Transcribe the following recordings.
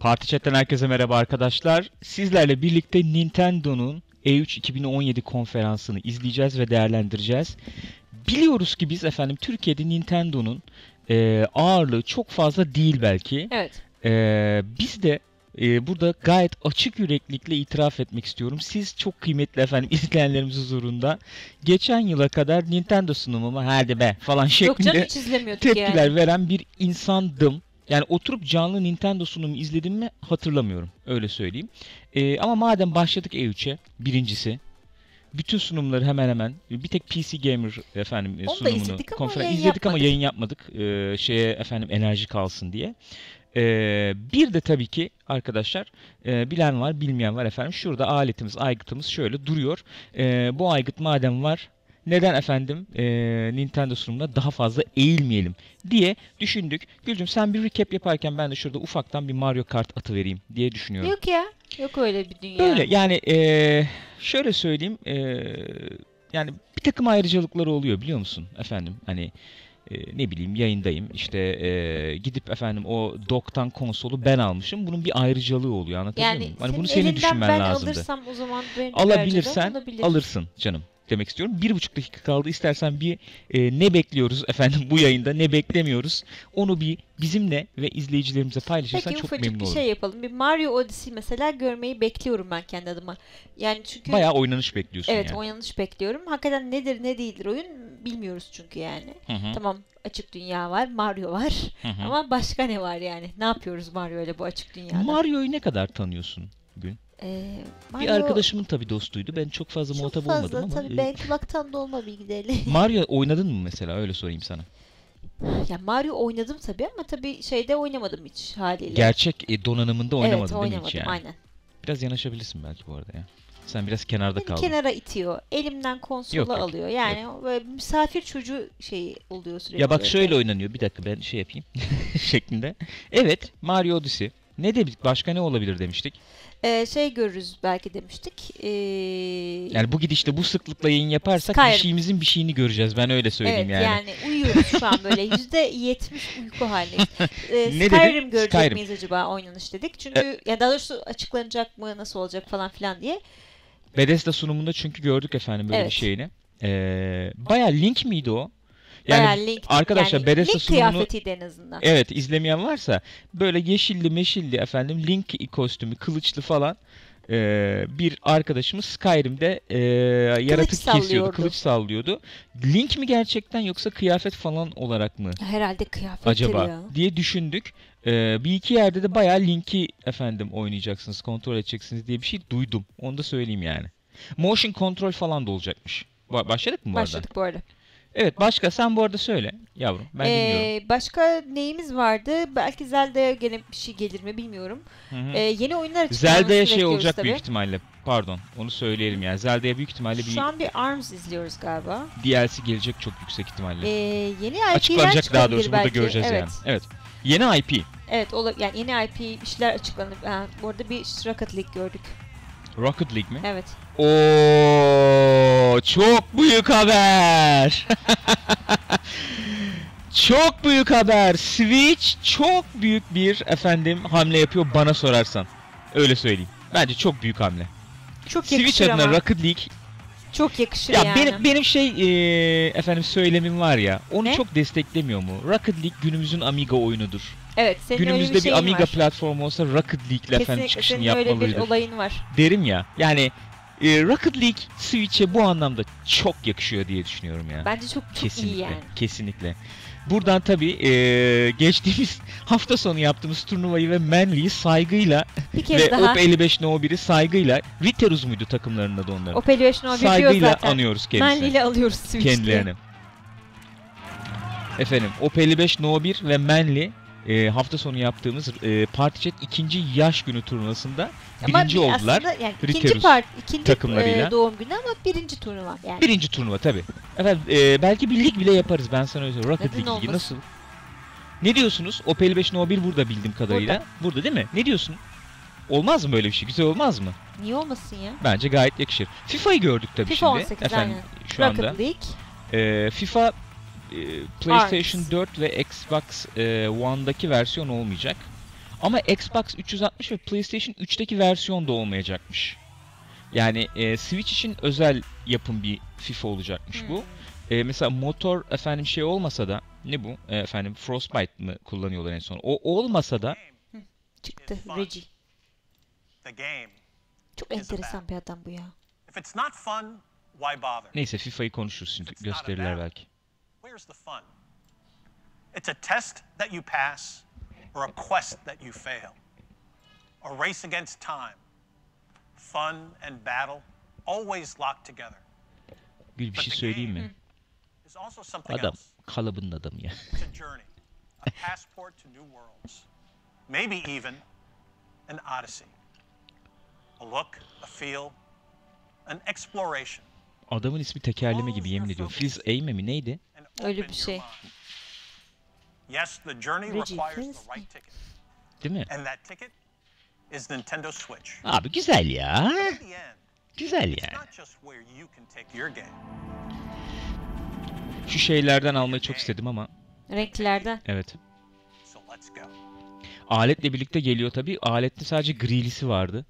Party Chat'ten herkese merhaba arkadaşlar. Sizlerle birlikte Nintendo'nun E3 2017 konferansını izleyeceğiz ve değerlendireceğiz. Biliyoruz ki biz efendim Türkiye'de Nintendo'nun ağırlığı çok fazla değil belki. Evet. Biz de burada gayet açık yüreklilikle itiraf etmek istiyorum. Siz çok kıymetli efendim izleyenlerimiz huzurunda geçen yıla kadar Nintendo sunumuma hadi be falan şeklinde tepkiler yani veren bir insandım. Yani oturup canlı Nintendo sunumu izledim mi hatırlamıyorum. Öyle söyleyeyim. Ama madem başladık E3'e birincisi. Bütün sunumları hemen hemen bir tek PC Gamer efendim sunumunu izledik ama yayın yapmadık. Enerji kalsın diye. Bir de tabii ki arkadaşlar bilen var bilmeyen var efendim. Şurada aletimiz aygıtımız şöyle duruyor. Bu aygıt madem var, neden efendim Nintendo sunumuna daha fazla eğilmeyelim diye düşündük. Gülcüm sen bir recap yaparken ben de şurada ufaktan bir Mario Kart atıvereyim diye düşünüyorum. Yok ya. Yok öyle bir dünya. Böyle yani şöyle söyleyeyim. Yani bir takım ayrıcalıkları oluyor biliyor musun efendim? Hani ne bileyim yayındayım işte gidip efendim o doktan konsolu ben almışım. Bunun bir ayrıcalığı oluyor anlatabiliyor yani muyum? Hani bunu senin düşünmen lazımdı. Alırsam o zaman alabilirsen alırsın canım demek istiyorum. 1,5 dakika kaldı. İstersen bir ne bekliyoruz efendim bu yayında, ne beklemiyoruz onu bir bizimle ve izleyicilerimize paylaşırsan çok memnun olurum. Peki ufacık bir şey yapalım. Bir Mario Odyssey mesela görmeyi bekliyorum ben kendi adıma. Yani çünkü bayağı oynanış bekliyorsun yani. Evet, oynanış bekliyorum. Hakikaten nedir ne değildir oyun bilmiyoruz çünkü yani. Hı-hı. Tamam, açık dünya var, Mario var. Hı-hı. Ama başka ne var yani? Ne yapıyoruz Mario ile bu açık dünyada? Mario'yu ne kadar tanıyorsun bugün? Mario... Bir arkadaşımın tabii dostuydu. Ben çok fazla muhatap olmadım ama. Çok fazla tabii ben kulaktan dolma bilgilerle. Mario oynadın mı mesela? Öyle sorayım sana. Ya Mario oynadım tabii ama tabii şeyde oynamadım hiç haliyle. Gerçek donanımında oynamadım, evet, değil mi hiç yani? Aynen. Biraz yanaşabilirsin belki bu arada ya. Sen biraz kenarda kaldın. Kenara itiyor. Elimden konsola alıyor. Yani böyle misafir çocuğu şeyi oluyor sürekli. Ya bak böyle şöyle oynanıyor. Bir dakika ben şey yapayım şeklinde. Evet, Mario Odyssey. Ne dedik? Başka ne olabilir demiştik? Görürüz belki demiştik. Yani bu gidişte bu sıklıkla yayın yaparsak Skyrim, bir şeyimizin bir şeyini göreceğiz. Ben öyle söyleyeyim evet, yani. Evet yani uyuyoruz şu an böyle. %70 uyku halindeyiz. Skyrim görecek miyiz acaba oynanış dedik. Çünkü ya daha doğrusu açıklanacak mı, nasıl olacak falan filan diye. Bethesda sunumunda çünkü gördük efendim böyle bir şeyini. Bayağı Link miydi o? Yani Link, arkadaşlar yani Bethesda sunumunu en azından. Evet, izlemeyen varsa böyle yeşilli meşilli efendim Link kostümü kılıçlı falan bir arkadaşımız Skyrim'de yaratık kesiyordu, kılıç sallıyordu. Link mi gerçekten yoksa kıyafet falan olarak mı? Herhalde kıyafet acaba ya diye düşündük. Bir iki yerde de bayağı Link'i efendim oynayacaksınız, kontrol edeceksiniz diye bir şey duydum. Onu da söyleyeyim yani. Motion control falan da olacakmış. Başladık mı bu arada? Başladık bu arada. Evet, başka sen bu arada söyle yavrum, ben dinliyorum. Başka neyimiz vardı? Belki Zelda'ya gene bir şey gelir mi bilmiyorum. Yeni oyunlar açıklamasını Zelda'ya şey olacak tabii büyük ihtimalle. Pardon, onu söyleyelim yani. Zelda'ya büyük ihtimalle şu an bir ARMS izliyoruz galiba. DLC gelecek çok yüksek ihtimalle. Yeni IP'ler açıklanacak, daha doğrusu burada göreceğiz evet yani. Evet. Yeni IP. Evet, yani yeni IP işler açıklanır. Yani bu arada bir Rocket League gördük. Rocket League mi? Evet. Ooo, çok büyük haber. Çok büyük haber. Switch çok büyük bir efendim hamle yapıyor bana sorarsan. Öyle söyleyeyim. Bence çok büyük hamle. Çok yakışır Switch adına ama. Rocket League. Çok yakışır ya yani. Benim efendim söylemim var ya. Onu çok desteklemiyor mu? Rocket League günümüzün Amiga oyunudur. Evet, senin günümüzde bir Amiga platformu olsa Rocket League'le efendim çıkışını yapmalıydı. Öyle bir olayın var. Derim ya. Yani Rocket League Switch'e bu anlamda çok yakışıyor diye düşünüyorum ya. Bence çok kesinlikle, iyi yani. Kesinlikle. Buradan tabii geçtiğimiz hafta sonu yaptığımız turnuvayı ve Manly'yi saygıyla ve Op55No1'i saygıyla, Riterus muydu takımlarının adı onların? Op55No1 saygıyla anıyoruz kendisini. Manly'yle alıyoruz Switch'le. Kendilerini. Efendim Op55No1 ve Manly hafta sonu yaptığımız Party Chat 2. yaş günü turnuvasında birinci oldular. Yani Riterus takımlarıyla. Doğum günü ama birinci turnuva yani. Birinci turnuva tabii. Efendim belki bir lig bile yaparız, ben sana öyle söyleyeyim. Rocket League ligi nasıl? Ne diyorsunuz? Opel 5No1 burada bildiğim kadarıyla. Burada değil mi? Ne diyorsun? Olmaz mı böyle bir şey? Güzel olmaz mı? Niye olmasın ya? Bence gayet yakışır. FIFA'yı gördük tabii FIFA şimdi. FIFA 18 efendim, aynen. Şu anda Rocket League. FIFA PlayStation 4 ve Xbox One'daki versiyon olmayacak. Ama Xbox 360 ve PlayStation 3'teki versiyon da olmayacakmış. Yani Switch için özel yapım bir FIFA olacakmış bu. Mesela motor efendim şey olmasa da ne bu? Efendim Frostbite mı kullanıyorlar en son? O olmasa da çıktı Reggie. Çok enteresan bir adam bu ya. Neyse FIFA'yı konuşuruz şimdi, gösterirler belki. It's a test that you pass or a quest that you fail. A race against time. Fun and battle always locked together. Bir şey söyleyeyim mi? Adam kalıbın adamı ya. A passport to new worlds. Maybe even an odyssey. A look, a feel, an exploration. Adamın ismi tekerleme gibi, yemin ediyorum. Fils Aime mi neydi? Öyle bir şey. Yes, the journey requires the right ticket. Değil mi? And that ticket is Nintendo Switch. Abi güzel ya. Güzel yani. Şu şeylerden almayı çok istedim ama. Renklerden. Evet. Aletle birlikte geliyor tabii. Alette sadece grilisi vardı.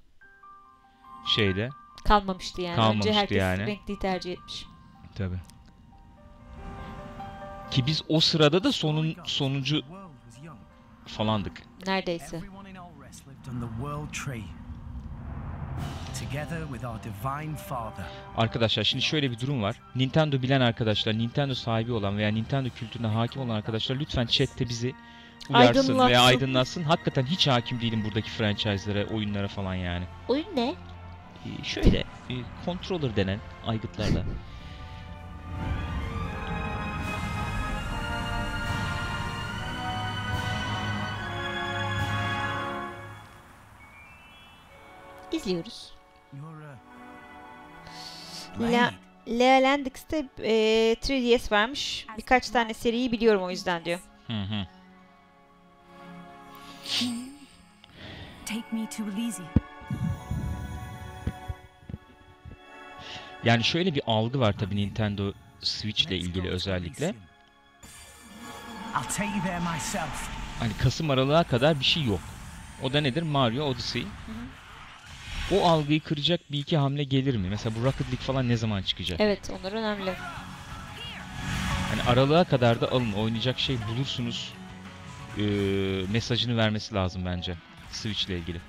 Şeyde. Kalmamıştı yani. Kalmamıştı. Önce herkes yani renkliyi tercih etmiş. Tabii. Ki biz o sırada da sonuncu falandık. Neredeyse. Arkadaşlar şimdi şöyle bir durum var. Nintendo bilen arkadaşlar, Nintendo sahibi olan veya Nintendo kültürüne hakim olan arkadaşlar lütfen chatte bizi uyarsın, aydınlatsın. Veya aydınlatsın. Hakikaten hiç hakim değilim buradaki franchise'lara, oyunlara falan yani. Oyun ne? Şöyle, controller denen aygıtlarla. İzliyoruz. Lealandix'te 3DS varmış. Birkaç tane seriyi biliyorum o yüzden diyor. Hı. Yani şöyle bir algı var tabii Nintendo Switch ile ilgili özellikle. Hani Kasım aralığa kadar bir şey yok. O da nedir? Mario Odyssey. O algıyı kıracak bir iki hamle gelir mi? Mesela bu Rocket League falan ne zaman çıkacak? Evet, onlar önemli. Yani aralığa kadar da alın, oynayacak şey bulursunuz mesajını vermesi lazım bence Switch ile ilgili.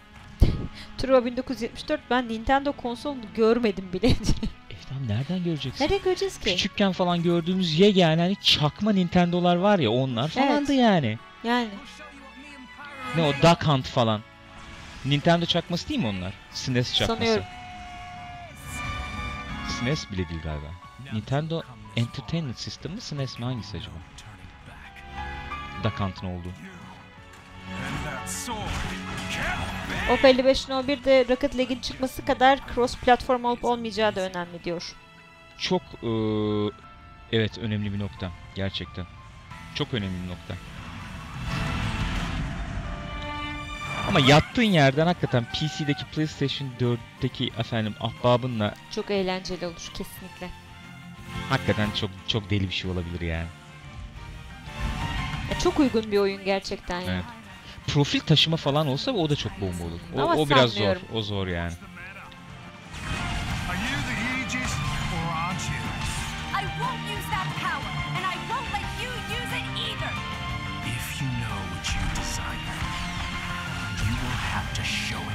Truva 1974, ben Nintendo konsolunu görmedim bile. Efendim nereden göreceksin? Nerede göreceğiz ki? Küçükken falan gördüğümüz yani hani çakma Nintendo'lar var ya, onlar falandı evet. Yani. Yani. Ne o Duck Hunt falan. Nintendo çakması değil mi onlar? SNES çakması. Sanıyorum. SNES bile değil galiba. Nintendo Entertainment System mi, SNES mi, hangisi acaba? Duck Hunt'ın olduğu. O 5501'de Rocket League'in çıkması kadar cross platform olup olmayacağı da önemli diyor. Çok evet, önemli bir nokta gerçekten. Çok önemli bir nokta. Ama yattığın yerden hakikaten PC'deki PlayStation 4'teki efendim ahbabınla çok eğlenceli olur kesinlikle. Hakikaten çok deli bir şey olabilir yani. Ya çok uygun bir oyun gerçekten yani. Evet. Profil taşıma falan olsa o da çok bomba olur. O biraz zor. O zor yani.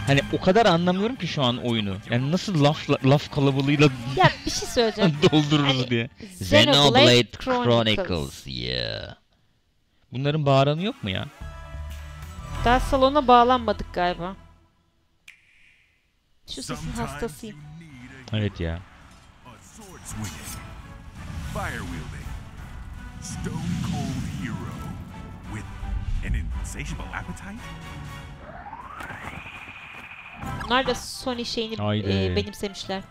Hani o kadar anlamıyorum ki şu an oyunu. Yani nasıl laf kalabalığıyla ya bir şey söyleyeceğim. Doldururuz hani, diye. Xenoblade Chronicles. Yeah. Bunların bağıranı yok mu ya? Daha salona bağlanmadık galiba. Şu sesin hastasıyım. Evet ya. Bunlar da Sony şeyini benimsemişler.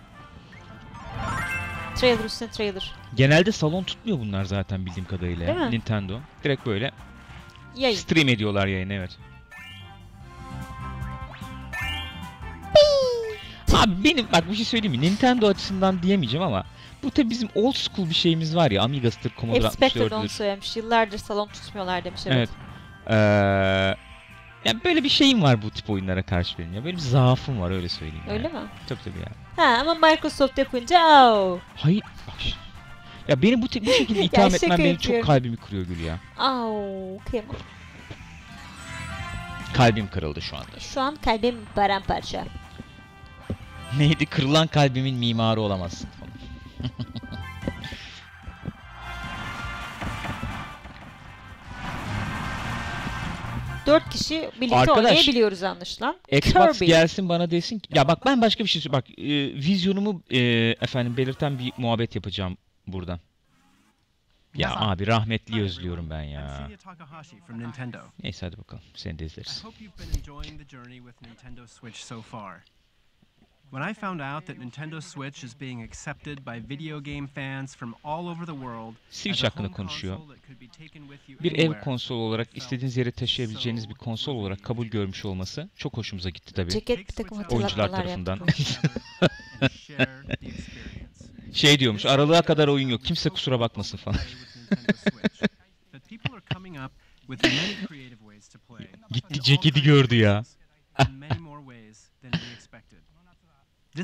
Trailer üstüne trailer. Genelde salon tutmuyor bunlar zaten bildiğim kadarıyla. Değil mi? Nintendo. Direkt böyle yayın. Stream ediyorlar yayını, evet. Abi benim bak bir şey söyleyeyim mi? Nintendo açısından diyemeyeceğim ama bu tabi bizim old school bir şeyimiz var ya. Amiga'stır, Commodore 64'dür. Hep Spectre'de onu söylemiş. Yıllardır salon tutmuyorlar demiş. Evet. Yani böyle bir şeyim var bu tip oyunlara karşı benim ya. Böyle bir zaafım var, öyle söyleyeyim. Öyle yani. Mi? Tabii tabii ya. Ha ama Microsoft yapınca au. Hayır. Ya beni bu şekilde itham etmen benim çok kalbimi kırıyor Gül ya. Au kıyamam. Kalbim kırıldı şu anda. Şu an kalbim paramparça. Neydi? Kırılan kalbimin mimarı olamazsın falan. Dört kişi birlikte arkadaş, oynayabiliyoruz anlaşılan. Xbox Kirby gelsin bana desin ki, ya bak ben başka bir şey söyleyeyim. Bak vizyonumu efendim belirten bir muhabbet yapacağım buradan. Ya abi rahmetliyi özlüyorum ben ya. Neyse hadi bakalım seni de izleriz. When I found out that Nintendo Switch is being accepted by video game fans from all over the world, Switch hakkında konuşuyor. Bir ev konsolu olarak istediğiniz yere taşıyabileceğiniz bir konsol olarak kabul görmüş olması çok hoşumuza gitti tabii. Ceket bir takım oyuncular tarafından. Şey diyormuş, aralığa kadar oyun yok, kimse kusura bakmasın falan. Gitti ceketi gördü ya.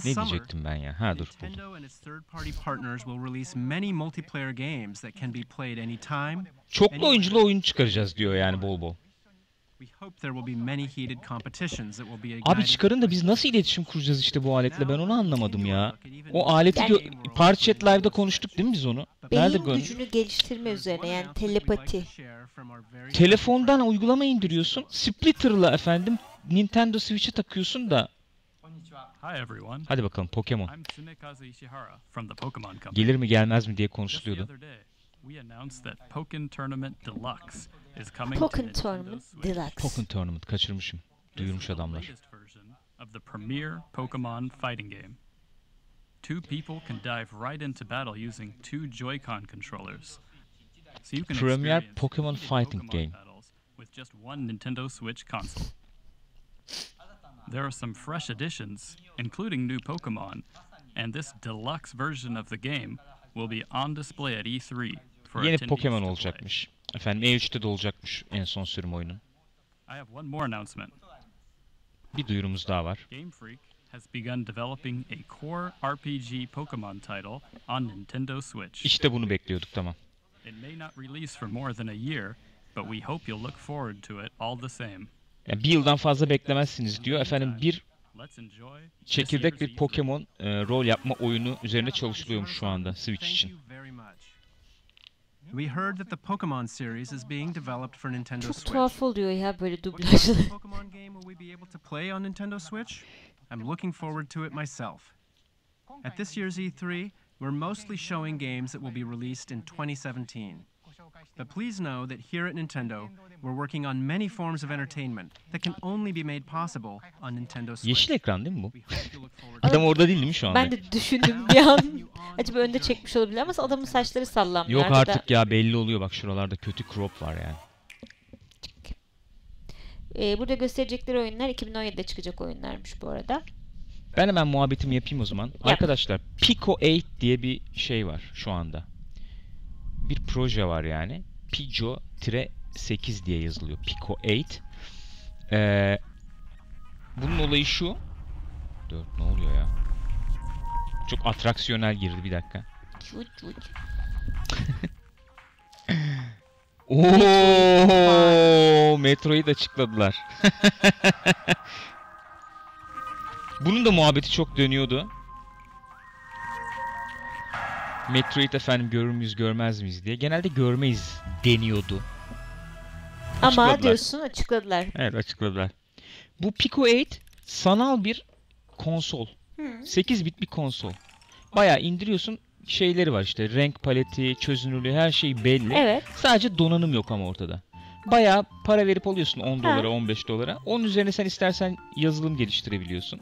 Ne diyecektim ben ya? Ha dur. Çoklu oyunculu oyun çıkaracağız diyor yani bol bol. Abi çıkarın da biz nasıl iletişim kuracağız işte bu aletle, ben onu anlamadım ya. O aleti yani, Party Chat Live'da konuştuk değil mi biz onu? Beyin gücünü geliştirme üzerine yani telepati. Telefondan uygulama indiriyorsun. Splitter'la efendim Nintendo Switch'e takıyorsun da. Hadi bakalım Pokémon. Gelir mi gelmez mi diye konuşuluyordu. Pokkén Tournament Deluxe Pokkén Tournament kaçırmışım. Duyurmuş adamlar. Premier Pokémon Fighting Game. There are some fresh additions, including new Pokémon, and this deluxe version of the game will be on display at E3 for yeni Pokémon olacakmış. Efendim E3'te de olacakmış en son sürüm oyunun. I have one more announcement. Bir duyurumuz daha var. Game Freak has begun developing a core RPG Pokémon title on Nintendo Switch. İşte bunu bekliyorduk, tamam. It may not release for more than a year, but we hope you'll look forward to it all the same. Yani bir yıldan fazla beklemezsiniz diyor. Efendim bir çekirdek bir Pokemon rol yapma oyunu üzerine çalışılıyormuş şu anda Switch için. Çok tuhaf oluyor ya böyle dublajlı. We're mostly showing games that will be released in 2017. But please know that here at Nintendo, we're working on many forms of entertainment that can only be made possible on Nintendo Switch. Yeşil ekran değil mi bu? Adam orada değil mi şu anda? Ben de düşündüm bir an. Acaba önde çekmiş olabilir ama adamın saçları sallanmıyor. Yok artık ya, belli oluyor bak şuralarda kötü crop var yani. Burada gösterecekleri oyunlar 2017'de çıkacak oyunlarmış bu arada. Ben hemen muhabbetimi yapayım o zaman. Yap. Arkadaşlar Pico 8 diye bir şey var şu anda. Bir proje var yani. Pico-8 diye yazılıyor. Pico 8. Bunun olayı şu. 4 ne oluyor ya? Çok atraksiyonel girdi bir dakika. Ooo! Metroid açıkladılar. Bunun da muhabbeti çok dönüyordu. Metroid efendim görür müyüz görmez miyiz diye. Genelde görmeyiz deniyordu. Açıkladılar. Ama diyorsun açıkladılar. Evet açıkladılar. Bu Pico 8 sanal bir konsol. 8 bit bir konsol. Bayağı indiriyorsun, şeyleri var işte. Renk paleti, çözünürlüğü, her şey belli. Evet. Sadece donanım yok ama ortada. Bayağı para verip alıyorsun 10 dolara, 15 dolara. Onun üzerine sen istersen yazılım geliştirebiliyorsun.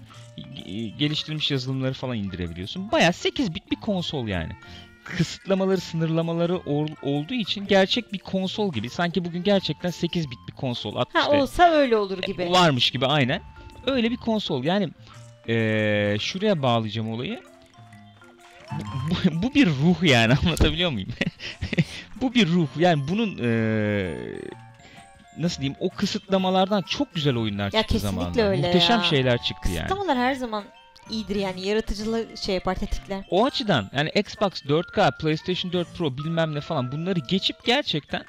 Geliştirilmiş yazılımları falan indirebiliyorsun. Bayağı 8 bit bir konsol yani. Kısıtlamaları, sınırlamaları olduğu için gerçek bir konsol gibi. Sanki bugün gerçekten 8 bit bir konsol. Ha olsa öyle olur gibi. Varmış gibi aynen. Öyle bir konsol. Yani şuraya bağlayacağım olayı. Bu bir ruh yani, anlatabiliyor muyum? Bu bir ruh yani bunun nasıl diyeyim, o kısıtlamalardan çok güzel oyunlar çıktı ya, zamanında. Kesinlikle öyle. Muhteşem ya. Şeyler çıktı. Kısıtlamalar her zaman iyidir yani, yaratıcılığı şey yapar, tetikler. O açıdan yani Xbox 4K, PlayStation 4 Pro bilmem ne falan, bunları geçip gerçekten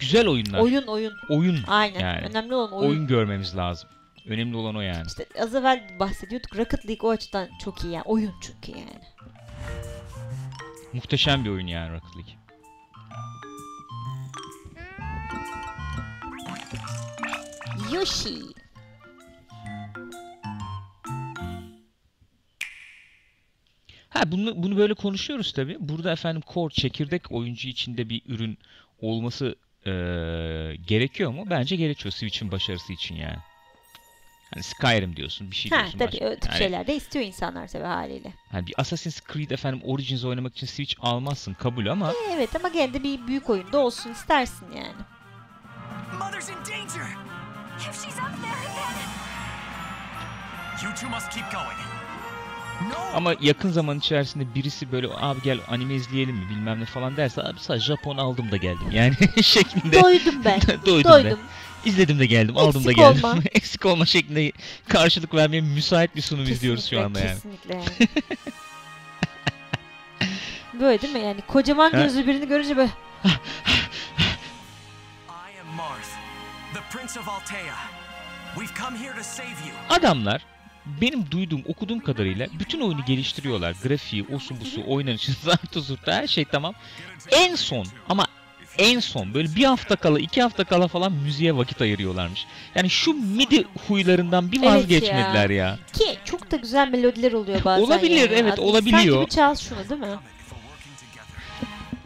güzel oyunlar. Oyun. Aynen. Yani. Önemli olan oyun. Oyun görmemiz lazım. Önemli olan o yani. İşte az evvel bahsediyorduk, Rocket League o açıdan çok iyi yani. Oyun çünkü yani. Muhteşem bir oyun yani Rocket League. Yoshi. Ha, bunu böyle konuşuyoruz tabii. Burada efendim core, çekirdek oyuncu içinde bir ürün olması gerekiyor mu? Bence gerekiyor Switch'in başarısı için yani. Hani Skyrim diyorsun, bir şey diyorsun. Ha, tabii o tip şeyler de istiyor insanlar tabii haliyle. Hani bir Assassin's Creed efendim Origins oynamak için Switch almazsın, kabul, ama evet, ama gene de bir büyük oyunda olsun istersin yani. Ama yakın zaman içerisinde birisi böyle abi gel anime izleyelim mi bilmem ne falan derse, abi sadece Japon aldım da geldim yani şeklinde. Doydum ben. Doydum. İzledim de geldim, aldım da geldim. Eksik olma şeklinde karşılık vermeye müsait bir sunum kesinlikle, izliyoruz şu anda yani. Kesinlikle. Böyle değil mi yani, kocaman gözlü birini görünce böyle. Adamlar benim duyduğum, okuduğum kadarıyla bütün oyunu geliştiriyorlar. Grafiği, osu busu, oynanışı, zartı zurtı, her şey tamam. En son böyle bir hafta kala, 2 hafta kala falan müziğe vakit ayırıyorlarmış. Yani şu midi huylarından bir vazgeçmediler ya. Ki çok da güzel melodiler oluyor bazen. Olabilir yani. Evet, olabiliyor. İnsan gibi çal şunu değil mi?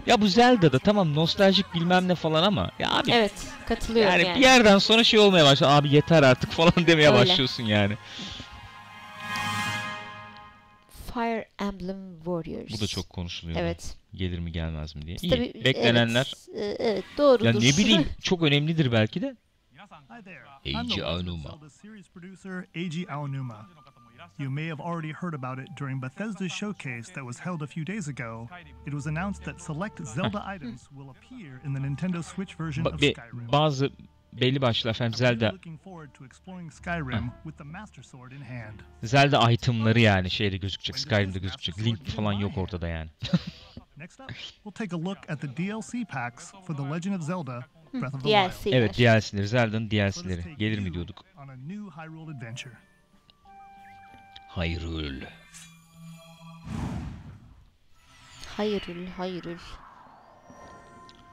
Ya bu Zelda'da tamam nostaljik bilmem ne falan ama ya abi. Evet, katılıyorum yani. Yani bir yerden sonra şey olmaya başlıyor. Abi yeter artık falan demeye öyle başlıyorsun yani. Fire Emblem Warriors. Bu da çok konuşuluyor. Evet. Gelir mi gelmez mi diye. İyi. Tabii, beklenenler. Evet, evet doğrudur. Ya ne bileyim, çok önemlidir belki de. Eiji Aonuma. You may have already heard about it during Bethesda's showcase that was held a few days ago. It was announced that select Zelda items will appear in the Nintendo Switch version of Skyrim. Bazı belli başlı efendim Zelda itemları yani şeyde gözükecek, Skyrim'de gözükecek. Link falan yok ortada yani. Next up, we'll take a look at the DLC packs for The Legend of Zelda: Breath of the Wild. Evet, DLC'leri, Zelda'nın DLC'leri. Gelir mi diyorduk? Hyrule.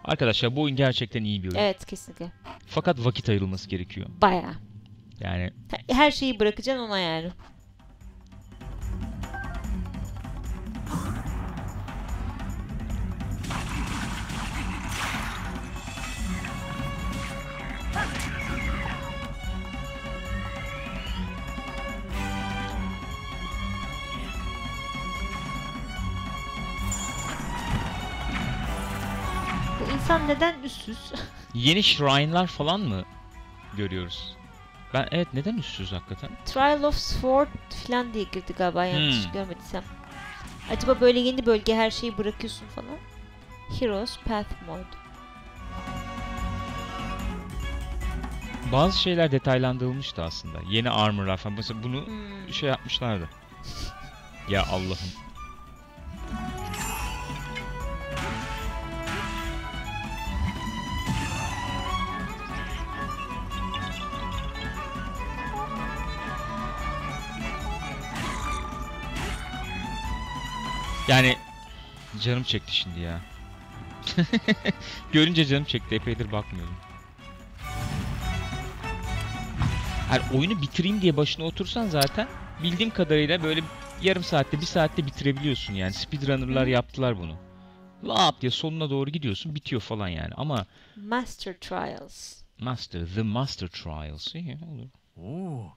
Arkadaşlar bu oyun gerçekten iyi bir oyun. Evet, kesinlikle. Fakat vakit ayrılması gerekiyor. Bayağı. Yani her şeyi bırakacaksın ona yani. Sen neden üstsüz? Yeni shrine'lar falan mı görüyoruz? Ben evet, neden üstsüz hakikaten? Trial of Sword falan diye girdi galiba, yanlış görmediysem. Acaba böyle yeni bölge, her şeyi bırakıyorsun falan. Heroes Path Mode. Bazı şeyler detaylandırılmıştı aslında. Yeni armor'lar falan. Mesela bunu şey yapmışlardı. Ya Allah'ım. Yani canım çekti şimdi ya. Görünce canım çekti, epeydir bakmıyorum. Yani oyunu bitireyim diye başına otursan zaten bildiğim kadarıyla böyle yarım saatte, bir saatte bitirebiliyorsun yani. Speedrunner'lar yaptılar bunu. Lap diye sonuna doğru gidiyorsun, bitiyor falan yani ama... The Master Trials. İyi, olur. Oo.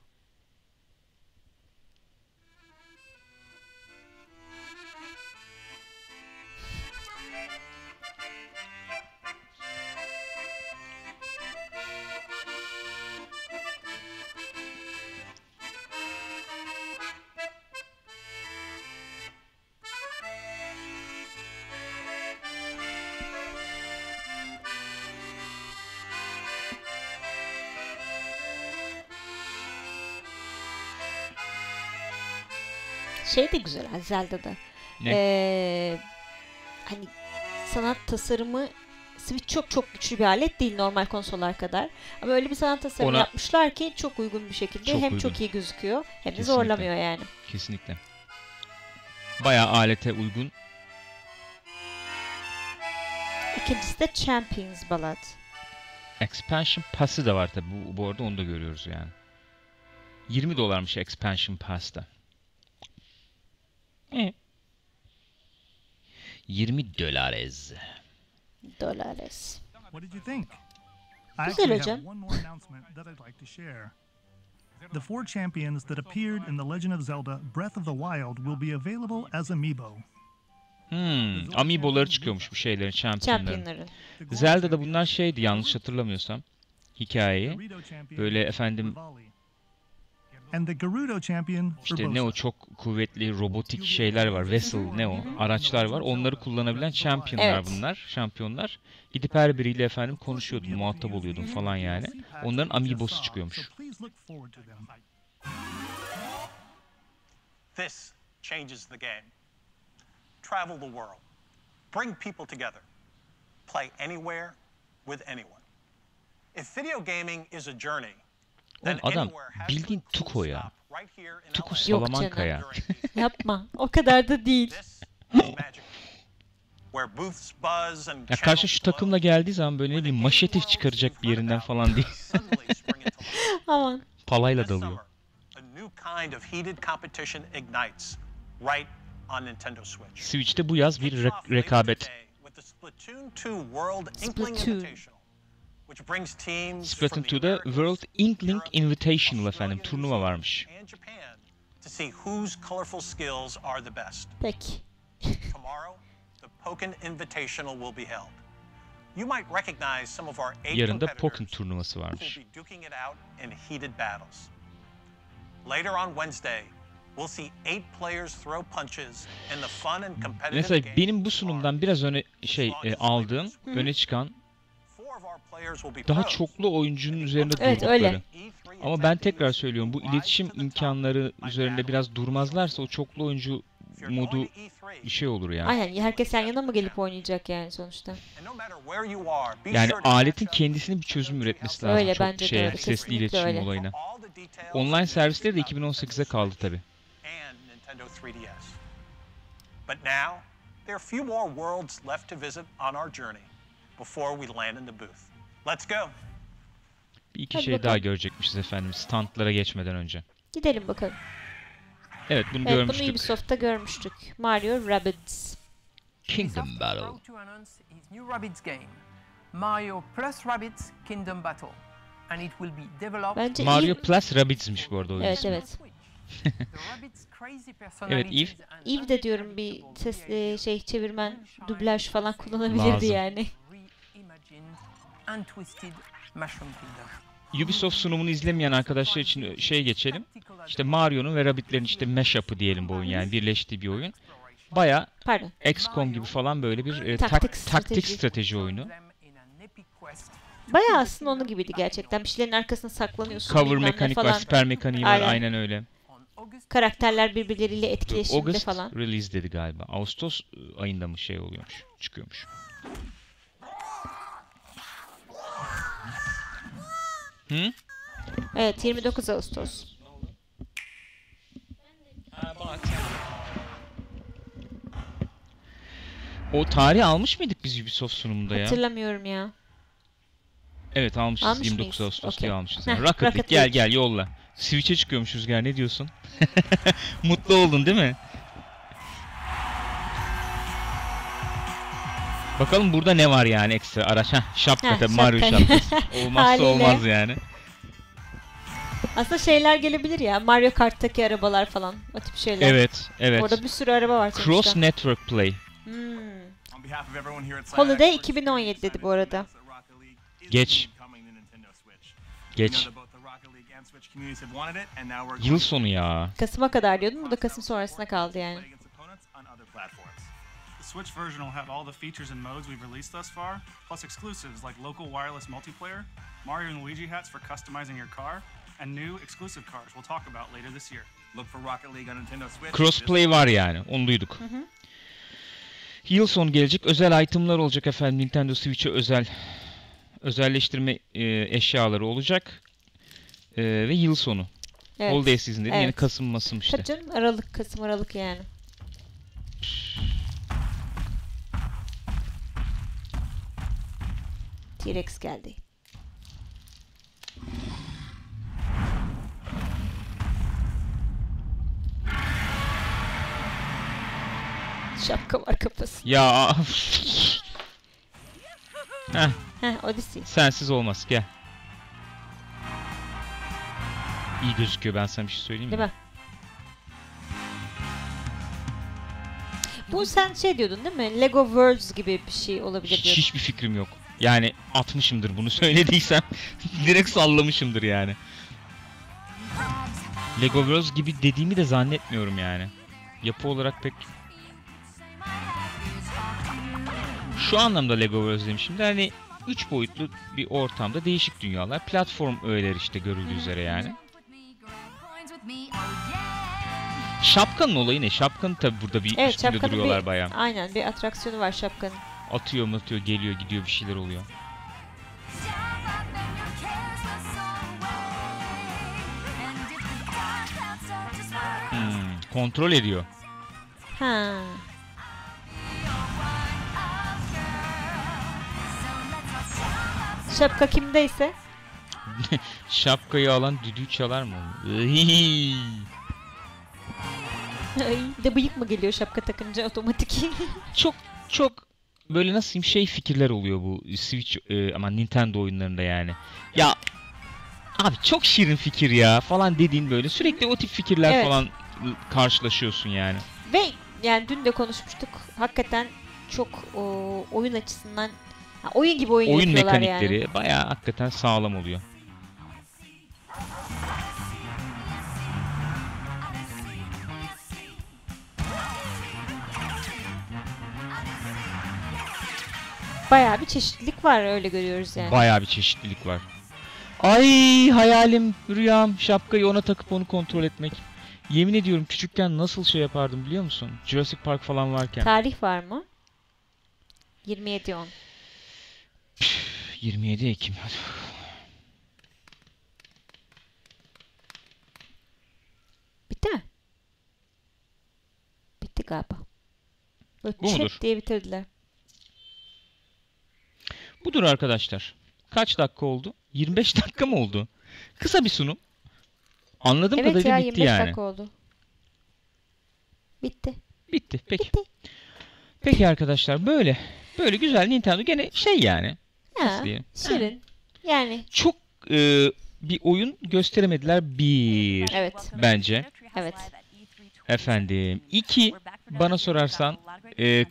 şey de güzel Zelda'da. Ne? Hani sanat tasarımı, Switch çok çok güçlü bir alet değil normal konsollar kadar. Ama öyle bir sanat tasarımı yapmışlar ki çok uygun bir şekilde çok hem uygun. Çok iyi gözüküyor hem kesinlikle. De zorlamıyor yani. Kesinlikle. Bayağı alete uygun. İkincisi de Champions Ballad. Expansion Pass'ı da var tabi. Bu arada onu da görüyoruz yani. $20'mış Expansion Pass'ta. $20. Dolares. What did you think? I actually have one more announcement that I'd like to share. The four champions that appeared in The Legend of Zelda: Breath of the Wild will be available as amiibo. Amiibo'ları çıkıyormuş bu şeylerin, championların. Zelda'da bunlar şeydi yanlış hatırlamıyorsam hikayeyi. Böyle efendim İşte ne o çok kuvvetli robotik şeyler var. Vessel ne o? Araçlar var. Onları kullanabilen championlar evet. Bunlar. Şampiyonlar. Gidip her biriyle efendim konuşuyordum. Muhatap oluyordum falan yani. Onların amiibosu çıkıyormuş. This changes the game. Travel the world. Bring people together. Play anywhere with anyone. If video gaming is a journey, oğlum adam bildiğin Tuko ya. Tuko Salamanca ya. Yapma. O kadar da değil. Ya karşı şu takımla geldiği zaman böyle bir maşeti çıkaracak bir yerinden falan değil. Aman. Palayla dalıyor. Switch'te bu yaz bir rekabet. Splatoon. Splatoon 2'da World Inkling Invitational efendim turnuva varmış. Peki. Yarın da Pokkén turnuvası varmış. Mesela benim bu sunumdan biraz aldığım öne çıkan daha çoklu oyuncunun üzerinde evet, durdukları. Öyle. Ama ben tekrar söylüyorum bu iletişim imkanları üzerinde biraz durmazlarsa o çoklu oyuncu modu bir şey olur yani. Aynen herkes yan yana mı gelip oynayacak yani sonuçta. Yani aletin kendisinin bir çözüm üretmesi lazım. Öyle, çok bence şeye, sesli iletişim öyle. Olayına. Online servisleri de 2018'e kaldı tabi. Bir iki hadi şey bakalım. Daha görecekmişiz efendim standlara geçmeden önce. Gidelim bakalım. Evet bunu evet, görmüştük. Bunu Ubisoft'ta görmüştük. Mario Rabbids Kingdom Battle. Bence Mario Plus Rabbids'miş bu arada oyun. Evet evet. Evet Eve. Eve de diyorum bir ses çevirmen dublaj falan kullanabilirdi lazım. Yani. Ubisoft sunumunu izlemeyen arkadaşlar için geçelim. İşte Mario'nun ve Rabbit'lerin işte mashup'ı diyelim bu oyun yani birleştiği bir oyun. Baya XCOM gibi falan böyle bir taktik strateji oyunu. Baya aslında onun gibiydi gerçekten. Bir şeylerin arkasına saklanıyorsun. Cover mekanik var, süper mekaniği var. Aynen öyle. Karakterler birbirleriyle etkileşimde August falan. August release dedi galiba. Ağustos ayında mı oluyormuş, çıkıyormuş. Hı? Evet 29 Ağustos. O tarih almış mıydık biz Ubisoft sunumunda ya? Hatırlamıyorum ya. Evet almışız almış 29 Ağustos okay. diye almışız. Yani. Rocket League gel yolla. Switch'e çıkıyormuş Rüzgar ne diyorsun? Mutlu oldun değil mi? Bakalım burada ne var yani ekstra araç. Şapka tabii Mario şapkası. Olmazsa olmaz yani. Aslında şeyler gelebilir ya. Mario Kart'taki arabalar falan. O tip şeyler. Evet, evet. Orada bir sürü araba var. Cross Network Play. Holiday 2017 dedi bu arada. Geç. Yıl sonu ya. Kasım'a kadar diyordum. Bu da Kasım sonrasına kaldı yani. Switch version will have all the features and modes we've released thus far, plus exclusives like local wireless multiplayer, Mario and Luigi hats for customizing your car, and new exclusive cars we'll talk about later this year. Look for Rocket League on Nintendo Switch. Crossplay var yani, onu duyduk. Hı hı. Yılson gelecek, özel itemlar olacak efendim. Nintendo Switch'e özelleştirme eşyaları olacak ve yıl sonu. Evet. Holiday season dedi, evet. Yani Kasım masım işte. Tabii canım, Aralık, Kasım Aralık yani. T-Rex geldi. Şapka var kafası. Ya. Heh, Odyssey. Sensiz olmaz, gel. İyi gözüküyor, ben sana bir şey söyleyeyim mi? Değil mi? Bu sen şey diyordun değil mi? Lego Worlds gibi bir şey olabilir diyordun. Hiçbir fikrim yok. Yani atmışımdır bunu söylediysem. Direkt sallamışımdır yani. Lego Worlds gibi dediğimi de zannetmiyorum yani. Yapı olarak pek... Şu anlamda Lego Worlds demişim de hani 3 boyutlu bir ortamda değişik dünyalar. Platform öğeler işte görüldüğü üzere yani. Şapkanın olayı ne? Şapkanın tabi burada bir evet, üstünde duruyorlar bayağı. Aynen, bir atraksiyonu var şapkanın. Atıyor mu atıyor, geliyor gidiyor, bir şeyler oluyor. Kontrol ediyor. Ha. Şapka kimdeyse? Şapkayı alan düdüğü çalar mı? De bıyık mı geliyor şapka takınca otomatik? çok böyle nasıl şey fikirler oluyor bu Switch ama Nintendo oyunlarında yani. Ya abi çok şirin fikir ya falan dediğin böyle sürekli o tip fikirler evet. Falan karşılaşıyorsun yani. Ve yani dün de konuşmuştuk. Hakikaten çok oyun açısından oyun gibi oyun yapıyorlar yani. Oyun mekanikleri bayağı hakikaten sağlam oluyor. Bayağı bir çeşitlilik var, öyle görüyoruz yani. Bayağı bir çeşitlilik var. Ay hayalim, rüyam, şapkayı ona takıp onu kontrol etmek. Yemin ediyorum küçükken nasıl şey yapardım biliyor musun? Jurassic Park falan varken. Tarih var mı? 27-10. 27 Ekim. Bitti mi? Bitti galiba. Böyle bu mudur? Diye bitirdiler. Budur arkadaşlar. Kaç dakika oldu? 25 dakika mı oldu? Kısa bir sunum. Anladım evet kadarıyla ya, bitti yani. Evet ya, 25 dakika oldu. Bitti. Peki. Peki arkadaşlar, böyle güzel Nintendo gene şey yani. Ha, şirin. Yani. Çok bir oyun gösteremediler bir. Evet. Bence. Evet. Efendim. İki, bana sorarsan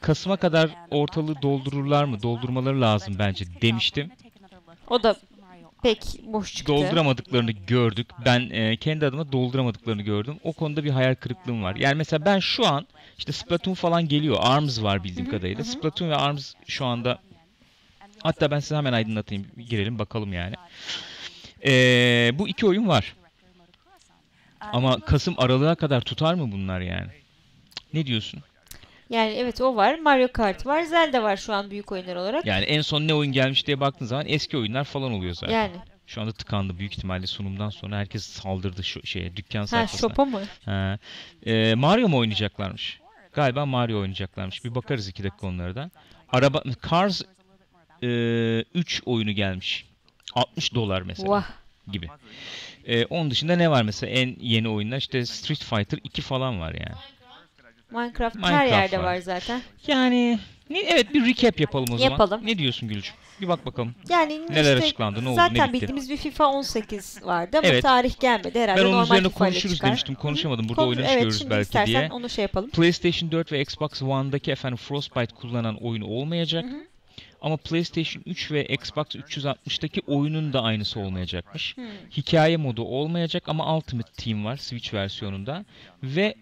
Kasım'a kadar ortalığı doldururlar mı? Doldurmaları lazım bence demiştim. O da pek boş çıktı. Dolduramadıklarını gördük. Ben kendi adıma dolduramadıklarını gördüm. O konuda bir hayal kırıklığım var. Yani mesela ben şu an işte Splatoon falan geliyor. ARMS var bildiğim kadarıyla. Splatoon ve ARMS şu anda. Hatta ben size hemen aydınlatayım. Girelim bakalım yani. Bu iki oyun var. Ama Kasım aralığa kadar tutar mı bunlar yani? Ne diyorsun? Yani evet, o var. Mario Kart var. Zelda var şu an büyük oyunlar olarak. Yani en son ne oyun gelmiş diye baktığın zaman eski oyunlar falan oluyor zaten. Yani. Şu anda tıkandı büyük ihtimalle, sunumdan sonra herkes saldırdı şeye, dükkan sayfasına. Ha, şopa mı? Ha. Mario mu oynayacaklarmış? Galiba Mario oynayacaklarmış. Bir bakarız 2 dakika onlara da. Araba, Cars 3 oyunu gelmiş. $60 mesela gibi. Onun dışında ne var mesela en yeni oyunlar? İşte Street Fighter 2 falan var yani. Minecraft her yerde var zaten. Yani evet, bir recap yapalım o zaman. Yapalım. Ne diyorsun Gülcüm? Bir bak bakalım. Yani neler işte, açıklandı, ne oldu, ne bitti? Zaten bildiğimiz bir FIFA 18 vardı ama evet. Tarih gelmedi herhalde. Ben onun üzerine konuşuruz demiştim, konuşamadım. Burada oynanış evet, görürüz belki diye. Onu şey yapalım. PlayStation 4 ve Xbox One'daki efendim Frostbite kullanan oyun olmayacak. Hı-hı. Ama PlayStation 3 ve Xbox 360'daki oyunun da aynısı olmayacakmış. Hikaye modu olmayacak ama Ultimate Team var Switch versiyonunda. Ve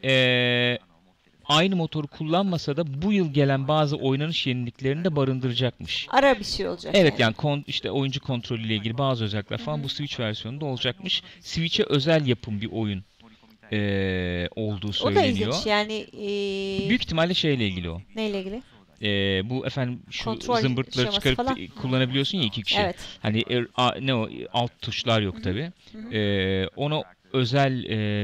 aynı motoru kullanmasa da bu yıl gelen bazı oynanış yeniliklerini de barındıracakmış. Ara bir şey olacak. Evet yani işte oyuncu kontrolüyle ilgili bazı özellikler falan bu Switch versiyonunda olacakmış. Switch'e özel yapım bir oyun olduğu söyleniyor. O da ilginç yani. Büyük ihtimalle şeyle ilgili o. Neyle ilgili? Bu efendim şu kontrol zımbırtları çıkarıp falan kullanabiliyorsun ya iki kişi. Evet. Hani ne o alt tuşlar yok tabii. Ona özel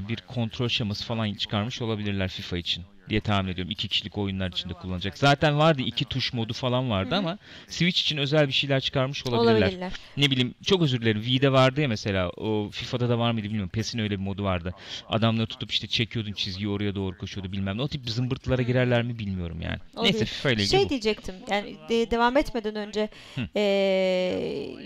bir kontrol şeması falan çıkarmış olabilirler FIFA için diye tahmin ediyorum. İki kişilik oyunlar için de kullanacak. Zaten vardı iki tuş modu falan vardı ama Switch için özel bir şeyler çıkarmış olabilirler. Ne bileyim, çok özür dilerim. V'de vardı ya mesela, o FIFA'da da var mıydı bilmiyorum. PES'in öyle bir modu vardı. Adamları tutup işte çekiyordun çizgiyi, oraya doğru koşuyordu bilmem ne. O tip zımbırtlara girerler mi bilmiyorum yani. Olur. Neyse FIFA ile ilgili şey bu diyecektim. Yani devam etmeden önce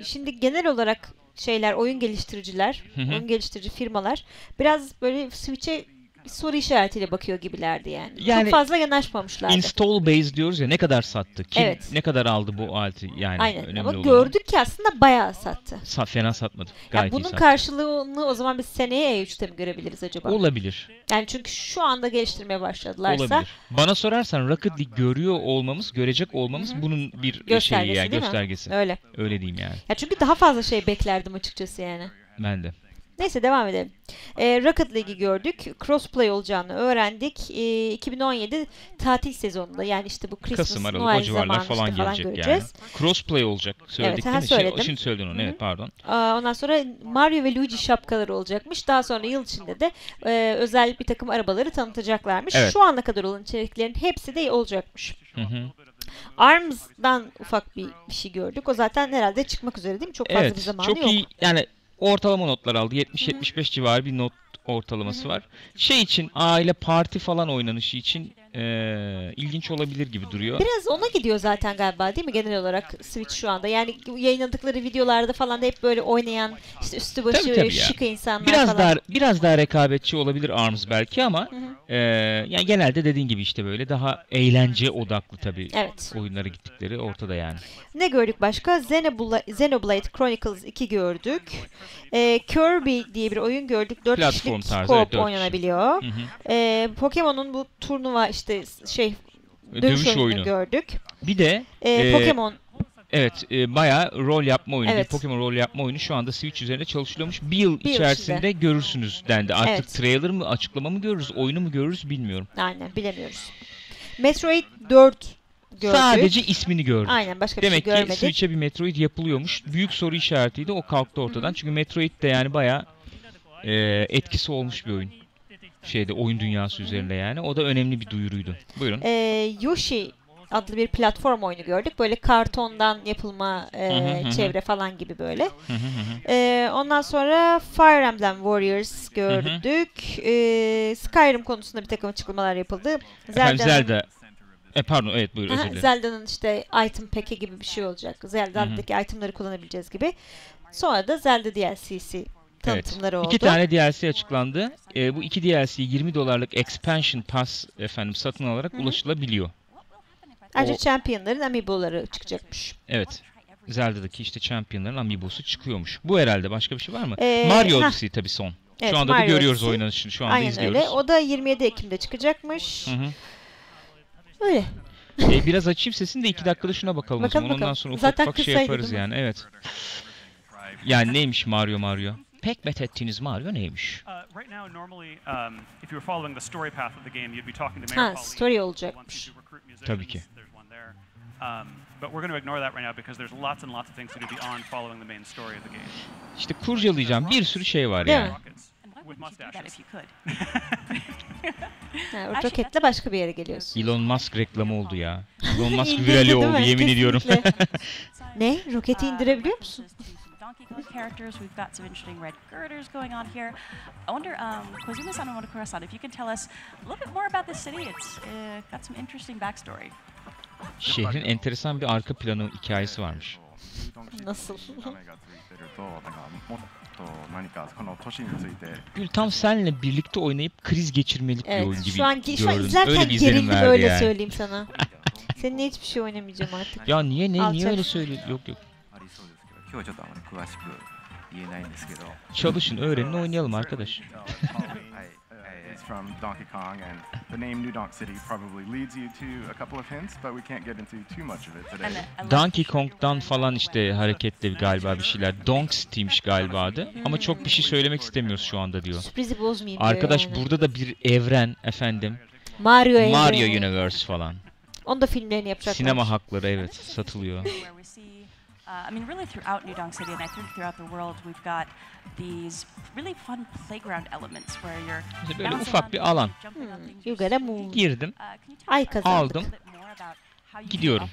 şimdi genel olarak şeyler, oyun geliştiriciler, oyun geliştirici firmalar biraz böyle Switch'e soru işaretiyle bakıyor gibilerdi yani. Çok fazla yanaşmamışlardı. Install base diyoruz ya, ne kadar sattı? Kim, ne kadar aldı bu aleti yani? Aynen, ama gördük ki aslında bayağı sattı. Fena satmadı. Gayet yani bunun karşılığını o zaman biz seneye E3'te mi görebiliriz acaba? Olabilir. Yani çünkü şu anda geliştirmeye başladılarsa. Olabilir. Bana sorarsan Rocket League görüyor olmamız, görecek olmamız bunun bir göstergesi, yani, göstergesi. Öyle. Öyle diyeyim yani. Ya çünkü daha fazla şey beklerdim açıkçası yani. Ben de. Neyse devam edelim. Rocket League'i gördük. Crossplay olacağını öğrendik. 2017 tatil sezonunda yani işte bu Kasım, Aralık, Noel o civarlar falan işte gelecek göreceğiz. Yani. Crossplay olacak. Söyledik değil mi? Söyledim. Şimdi söyledin onu. Evet, pardon. Ondan sonra Mario ve Luigi şapkaları olacakmış. Daha sonra yıl içinde de özel bir takım arabaları tanıtacaklarmış. Evet. Şu ana kadar olan içeriklerin hepsi de olacakmış. ARMS'dan ufak bir şey gördük. O zaten herhalde çıkmak üzere değil mi? Çok fazla bir zamanı yok. Evet. Çok iyi. Yani ortalama notlar aldı. 70-75 civarı bir not ortalaması var. Şey için, aile parti falan oynanışı için ilginç olabilir gibi duruyor. Biraz ona gidiyor zaten galiba değil mi genel olarak Switch şu anda? Yani yayınladıkları videolarda falan da hep böyle oynayan, işte üstü başı şık insanlar biraz falan. Biraz daha rekabetçi olabilir ARMS belki ama yani genelde dediğin gibi işte böyle daha eğlence odaklı tabii oyunlara gittikleri ortada yani. Ne gördük başka? Xenoblade Chronicles 2 gördük. Kirby diye bir oyun gördük. 4 platform kişilik tarzı, co-op oynanabiliyor. Pokemon'un bu turnuva işte dövüş oyunu gördük. Bir de Pokémon bayağı rol yapma oyunu. Evet. Pokémon rol yapma oyunu şu anda Switch üzerinde çalışılıyormuş. Bir yıl içerisinde görürsünüz dendi. Artık trailer mı, açıklama mı görürüz, oyunu mu görürüz bilmiyorum. Aynen, bilemiyoruz. Metroid 4 gördük. Sadece ismini gördük. Aynen, başka bir şey görmedik. Demek ki Switch'e bir Metroid yapılıyormuş. Büyük soru işaretiydi, o kalktı ortadan. Çünkü Metroid de yani bayağı etkisi olmuş bir oyun. Oyun dünyası üzerinde yani. O da önemli bir duyuruydu. Buyurun. Yoshi adlı bir platform oyunu gördük. Böyle kartondan yapılma çevre falan gibi böyle. Ondan sonra Fire Emblem Warriors gördük. Skyrim konusunda bir takım açıklamalar yapıldı. Zelda'nın işte item pack'i gibi bir şey olacak. Zelda'daki itemleri kullanabileceğiz gibi. Sonra da Zelda DLC'si tanıtımları oldu. 2 tane DLC açıklandı. Bu 2 DLC 20 $'lık expansion pass satın alarak ulaşılabiliyor. Ayrıca Champion'ların amiiboları çıkacakmış. Evet. Zelda'daki işte Champion'ların amiibosu çıkıyormuş. Bu herhalde, başka bir şey var mı? Mario Odyssey tabii son. Evet, şu anda da görüyoruz oynanışını. Şu anda izliyoruz. Öyle. O da 27 Ekim'de çıkacakmış. Öyle. Biraz açayım sesini de 2 dakikada şuna bakalım. Ondan sonra ufak şey yaparız yani. Evet. Yani neymiş Mario? Pek methettiğiniz Mario neymiş? Story olacakmış. Tabii ki. İşte kurcalayacağım bir sürü şey var yani. Roketle başka bir yere geliyorsun. Elon Musk reklamı oldu ya. Elon Musk virali oldu yemin ediyorum. Ne? Roketi indirebiliyor musun? Donkey Kong characters. We've got some interesting red girders going on here. I wonder, Kozuma-san and Monokura-san, if you can tell us a little bit more about this city. It's got some interesting backstory. Şehrin enteresan bir arka planı hikayesi varmış. Nasıl? Gül, tam seninle birlikte oynayıp kriz geçirmelik bir oyun gibi gördüm. Şu an izlerken gerildim, öyle yani söyleyeyim sana. Seninle hiçbir şey oynamayacağım artık. Ya niye öyle söylüyorsun? Yok. Çalışın, öğrenin, oynayalım arkadaş. from Donkey Kong, and the name New Donk City probably leads you to a couple of hints, but we can't get into too much of it today. Donkey Kong'dan falan işte hareketli galiba bir şeyler. Donk City'miş galiba adı. Ama çok bir şey söylemek istemiyoruz şu anda diyor. Sürprizi bozmayayım. Arkadaş burada da bir evren efendim. Mario Universe falan. Onu da filmlerini yapacaklar. Sinema hakları evet satılıyor. I mean, really throughout New Donk City, and I think throughout the world, we've got these really fun playground elements where you're böyle ufak bir alan. Girdim, aldım, gidiyorum.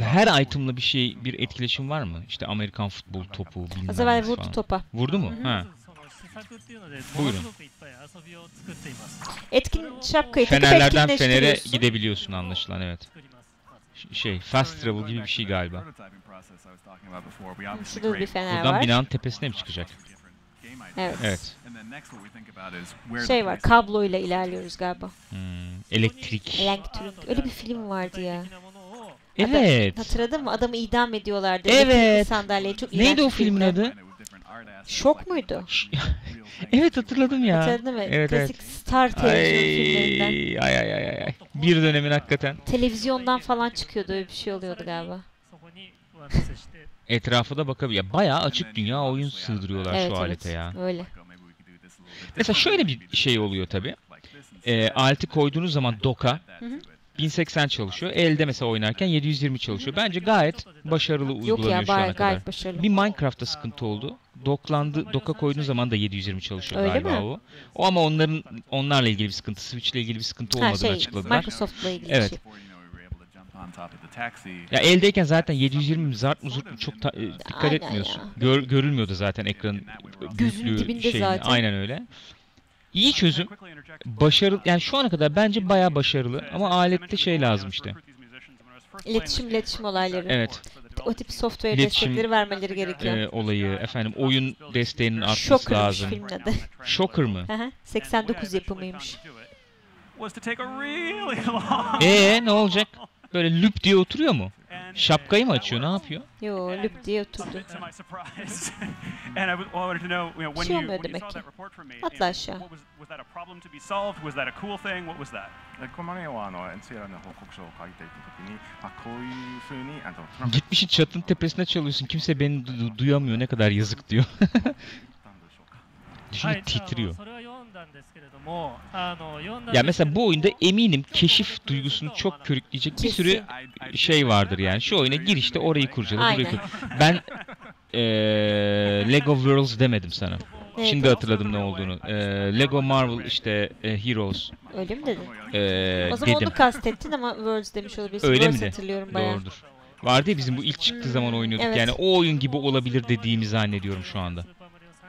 Her item'la bir şey, bir etkileşim var mı? İşte Amerikan futbol topu, bilmem ne vurdu topa. Vurdu mu? Ha. Buyurun. Etkin şapkayı takıp etkinleştiriyorsun. Fenerlerden fenere gidebiliyorsun anlaşılan evet. Şey, fast travel gibi bir şey galiba. Şurada bir fener var. Buradan binanın tepesine mi çıkacak? Evet. Evet. Şey var, kabloyla ilerliyoruz galiba. Elektrik. Elektrik. Öyle bir film vardı ya. Evet. Hatırladın mı? Adamı idam ediyorlardı. Evet. Sandalyeyi çok ilerledik. Neydi o filmin adı? Şok muydu? Evet hatırladım ya. Hatırladım evet. Klasik Star televizyon filmlerinden. Ay. Bir dönemin hakikaten. Televizyondan falan çıkıyordu öyle bir şey oluyordu galiba. Etrafı da bakabiliyor. Bayağı açık dünya oyun sığdırıyorlar evet, şu alete ya. Öyle. Mesela şöyle bir şey oluyor tabii. Aleti koyduğunuz zaman doka. Hı-hı. 1080 çalışıyor. Elde mesela oynarken 720 çalışıyor. Bence gayet başarılı uygulanıyor şu ana kadar. Başarılı. Bir Minecraft'ta sıkıntı oldu. Doklandı, doka koyduğun zaman da 720 çalışıyor öyle galiba mi? O ama onlarla ilgili bir sıkıntı, Switch'le ilgili bir sıkıntı olmadığını açıkladılar. Microsoft'la ilgili evet. Şey. Ya eldeyken zaten 720 zart mı zurt mu çok dikkat aynen etmiyorsun. Görülmüyordu zaten ekranın büyüklüğü şeyini. Aynen öyle. İyi çözüm, başarılı, yani şu ana kadar bence bayağı başarılı ama alette şey lazım işte. İletişim olayları. Evet. O tip software destekleri vermeleri gerekiyor. Olayı, efendim oyun desteğinin artması Shocker lazım. Şokker'miş filmin adı. Shocker mı? 89 yapımıymış. Ne olacak? Böyle lüp diye oturuyor mu? Şapkayı mı açıyor? Ne yapıyor? Yo, lüp diye oturdu. Bir şey olmuyor demek ki. Atla aşağı. Gitmişin çatının tepesine çalıyorsun. Kimse beni duyamıyor. Ne kadar yazık diyor. Düşünce titriyor. Ya mesela bu oyunda eminim keşif duygusunu çok körükleyecek bir sürü şey vardır yani. Şu oyuna girişte orayı kurcala. Ben Lego Worlds demedim sana. Evet. Şimdi hatırladım ne olduğunu. Lego Marvel işte Heroes. Öyle mi dedin? O zaman dedim. Onu kastettin ama Worlds demiş olabilirsin. Öyle Worlds mi de? Hatırlıyorum bayağı. Doğrudur. Vardı ya bizim bu ilk çıktığı zaman oynuyorduk. Evet. Yani o oyun gibi olabilir dediğimi zannediyorum şu anda.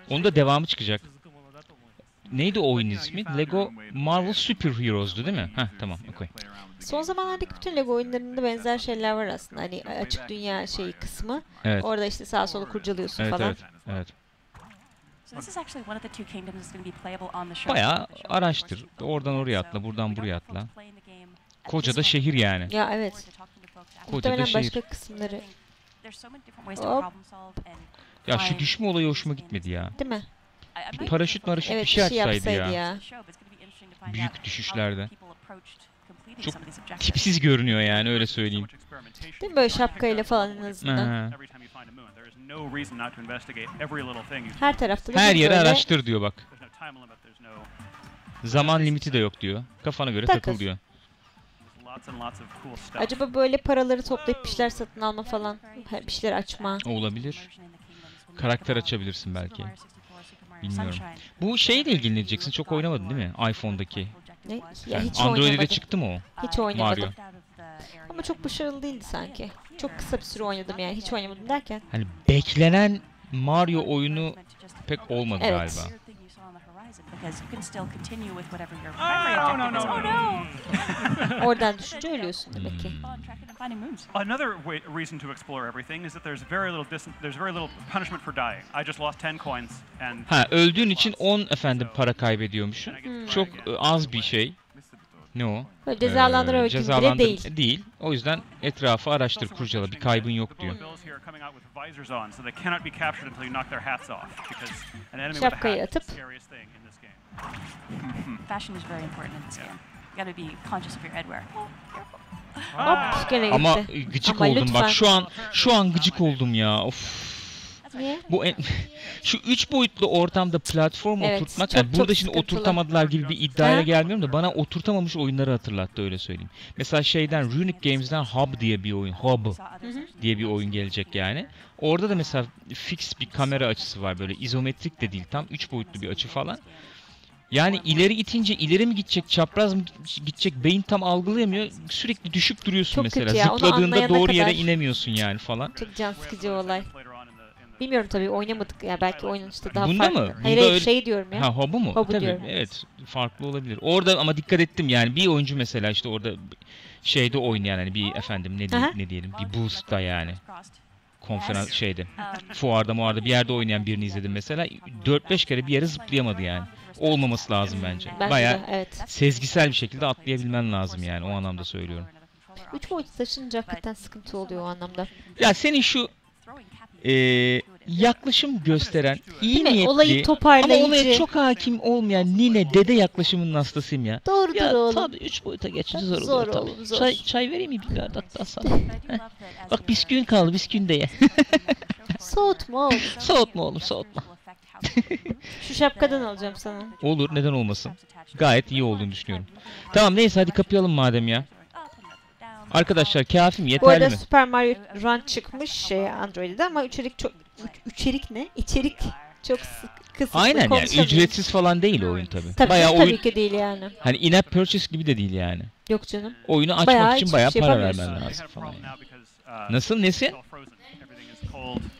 Onun da devamı çıkacak. Neydi o oyunun ismi? Lego Marvel Super Heroes'du değil mi? Heh tamam. Okay. Son zamanlardaki bütün Lego oyunlarında benzer şeyler var aslında. Hani açık dünya şeyi kısmı. Evet. Orada işte sağa sola kurcalıyorsun evet, falan. Evet. Bayağı araştır. Oradan oraya atla, buradan buraya atla. Koca da şehir yani. Ya evet. Koca da şehir. Başka kısımları. Hop. Ya şu düşme olayı hoşuma gitmedi ya. Değil mi? Bir paraşüt evet, bir şey açsaydı ya. Büyük düşüşlerde. Çok tipsiz görünüyor yani öyle söyleyeyim. Değil mi böyle şapkayla falan en azından. Aha. Her tarafta her yere böyle... araştır diyor bak. Zaman limiti de yok diyor. Kafana göre takıl diyor. Acaba böyle paraları toplayıp bir şeyler satın alma falan, bir şeyler açma. Olabilir. Karakter açabilirsin belki. Bilmiyorum. Bu şeyle ilgileneceksin. Çok oynamadın değil mi? iPhone'daki. Ne? Ya hiç Android'e çıktı mı o? Hiç oynamadım. Mario. Ama çok başarılı değildi sanki. Çok kısa bir süre oynadım yani. Hiç oynamadım derken. Hani beklenen Mario oyunu pek olmadı evet galiba. Oradan düşünce ölüyorsun demek ki. Another reason to explore everything is that there's very little punishment for dying. I just lost 10 coins and öldüğün için 10 para kaybediyormuşsun. Çok az bir şey. Ne o? Böyle cezalandırma hükümleri değil. Değil. O yüzden etrafı araştır, kurcala, bir kaybın yok diyor. Şapkayı atıp. Hop, gene gitti. Ama gıcık oldum lütfen. Bak şu an gıcık oldum ya. Of. Niye? Bu şu 3 boyutlu ortamda platform oturtmak, çok, yani burada çok şimdi sıkıntılı. Oturtamadılar gibi bir iddiaya gelmiyorum da bana oturtamamış oyunları hatırlattı, öyle söyleyeyim. Mesela şeyden, Runic Games'den Hub diye bir oyun, Hub diye bir oyun gelecek yani. Orada da mesela fix bir kamera açısı var, böyle izometrik de değil, tam 3 boyutlu bir açı falan. Yani ileri itince ileri mi gidecek, çapraz mı gidecek, beyin tam algılayamıyor. Sürekli düşüp duruyorsun çok mesela. Zıpladığında doğru yere inemiyorsun yani falan. Çok can sıkıcı olay. Bilmiyorum tabii, oynamadık ya, belki oynanışta daha bunda farklı. Mı? Bunda hayır öyle... şey diyorum ya. Ha, hobu mu? Hobu tabii diyorum. Evet, farklı olabilir. Orada ama dikkat ettim yani, bir oyuncu mesela işte orada şeyde oynayan, hani bir efendim ne diyelim bir boost'ta yani. Konferans şeyde. Fuarda muarda bir yerde oynayan birini izledim mesela. 4-5 kere bir yere zıplayamadı yani. Olmaması lazım bence. Bayağı evet. Sezgisel bir şekilde atlayabilmen lazım yani, o anlamda söylüyorum. 3 boyutu taşınca hakikaten sıkıntı oluyor o anlamda. Ya senin şu yaklaşım gösteren, iyi niyetli olayı toparlayıcı ama olaya çok hakim olmayan nine dede yaklaşımının hastasıyım ya. Doğrudur ya, oğlum. Tabii 3 boyuta geçince zor oluyor tabii. Zor. Çay vereyim mi bir bardak daha sana? Bak bisküvin kaldı, bisküvin de ye. Soğutma oğlum. Soğutma oğlum, soğutma. Şu şapkadan alacağım sana. Olur, neden olmasın. Gayet iyi olduğunu düşünüyorum. Tamam neyse, hadi kapayalım madem ya. Arkadaşlar kafi mi? Yeterli mi? Bu arada mi? Super Mario Run çıkmış Android'de ama içerik çok... içerik ne? İçerik çok kısıtlı. Aynen yani, ücretsiz falan değil oyun tabii. Tabii, bayağı tabii oyun... ki değil yani. Hani in-app purchase gibi de değil yani. Yok canım. Oyunu açmak bayağı için bayağı şey para vermen lazım falan yani. Nasıl? Nesi?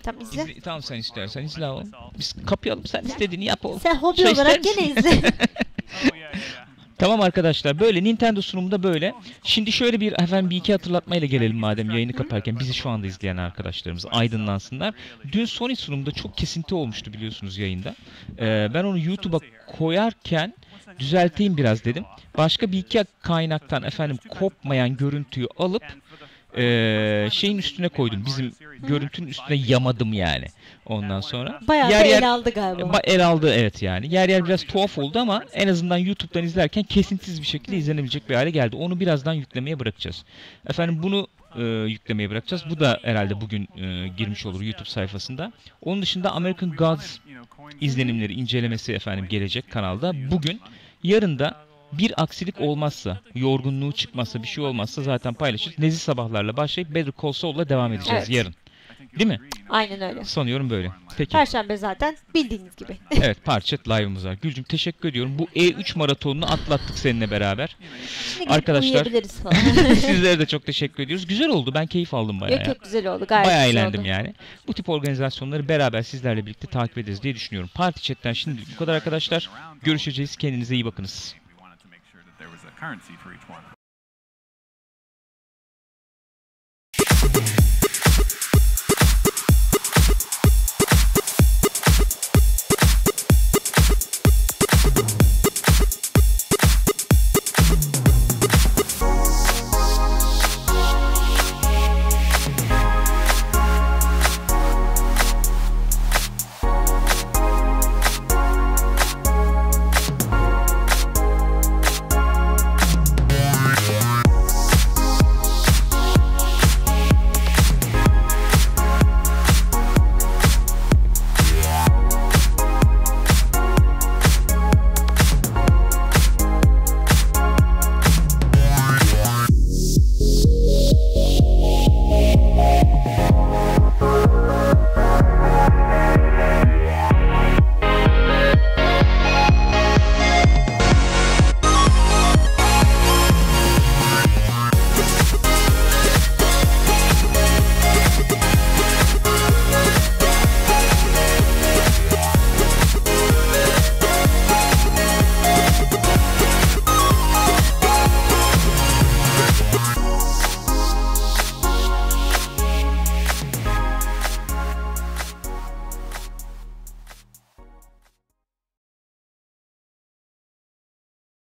Tamam izle. Tamam sen istersen izle oğlum. Biz kapayalım, sen istediğini yap oğlum. Sen hobi olarak gene izle. Tamam arkadaşlar, böyle Nintendo sunumunda böyle. Şimdi şöyle bir efendim bir iki hatırlatmayla gelelim madem yayını kaparken. Bizi şu anda izleyen arkadaşlarımız aydınlansınlar. Dün Sony sunumunda çok kesinti olmuştu biliyorsunuz yayında. Ben onu YouTube'a koyarken düzelteyim biraz dedim. Başka bir iki kaynaktan efendim kopmayan görüntüyü alıp şeyin üstüne koydum. Bizim görüntünün üstüne yamadım yani. Ondan sonra. Bayağı yer, el aldı galiba. El aldı evet yani. Yer yer biraz tuhaf oldu ama en azından YouTube'dan izlerken kesintisiz bir şekilde izlenebilecek bir hale geldi. Onu birazdan yüklemeye bırakacağız. Efendim bunu yüklemeye bırakacağız. Bu da herhalde bugün girmiş olur YouTube sayfasında. Onun dışında American Gods izlenimleri incelemesi efendim gelecek kanalda. Bugün, yarın da bir aksilik olmazsa, yorgunluğu çıkmazsa, bir şey olmazsa zaten paylaşırız. Nezih sabahlarla başlayıp Better Call Saul'la devam edeceğiz yarın. Değil mi? Aynen öyle. Sanıyorum böyle. Peki. Perşembe zaten bildiğiniz gibi. Evet, Parçet Live'ımız var. Gülcüm teşekkür ediyorum. Bu E3 maratonunu atlattık seninle beraber. Şimdi arkadaşlar sizlere de çok teşekkür ediyoruz. Güzel oldu. Ben keyif aldım bayağı. Yok, çok güzel oldu. Gayet bayağı güzel eğlendim oldu yani. Bu tip organizasyonları beraber sizlerle birlikte takip ederiz diye düşünüyorum. Party Chat'ten şimdi bu kadar arkadaşlar. Görüşeceğiz. Kendinize iyi bakınız. Currency for each one.